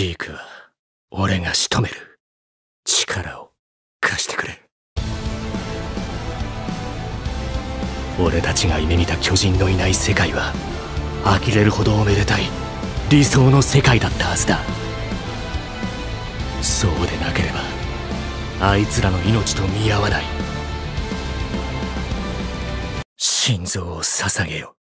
ジークは俺が仕留める。力を貸してくれ。俺たちが夢見た巨人のいない世界は呆れるほどおめでたい理想の世界だったはずだ。そうでなければあいつらの命と見合わない。心臓を捧げよ。